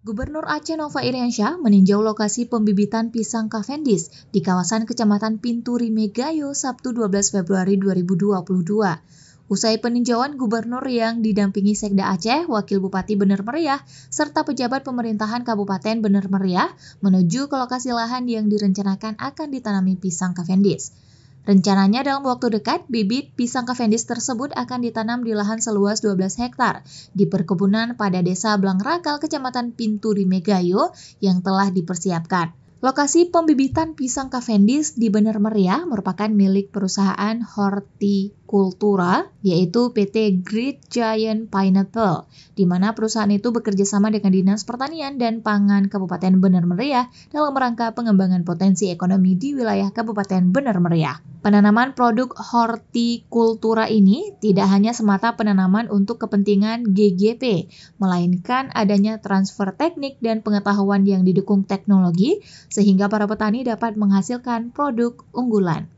Gubernur Aceh Nova Iriansyah meninjau lokasi pembibitan pisang Cavendish di kawasan Kecamatan Pintu Rime Gayo Sabtu 12 Februari 2022. Usai peninjauan, gubernur yang didampingi Sekda Aceh, Wakil Bupati Bener Meriah, serta pejabat pemerintahan Kabupaten Bener Meriah menuju ke lokasi lahan yang direncanakan akan ditanami pisang Cavendish. Rencananya dalam waktu dekat, bibit pisang Cavendish tersebut akan ditanam di lahan seluas 12 hektar di perkebunan pada Desa Blang Rakal, Kecamatan Pintu Rime Gayo yang telah dipersiapkan. Lokasi pembibitan pisang Cavendish di Bener Meriah merupakan milik perusahaan hortikultura, yaitu PT Great Giant Pineapple, di mana perusahaan itu bekerja sama dengan Dinas Pertanian dan Pangan Kabupaten Bener Meriah dalam rangka pengembangan potensi ekonomi di wilayah Kabupaten Bener Meriah. Penanaman produk hortikultura ini tidak hanya semata penanaman untuk kepentingan GGP, melainkan adanya transfer teknik dan pengetahuan yang didukung teknologi sehingga para petani dapat menghasilkan produk unggulan.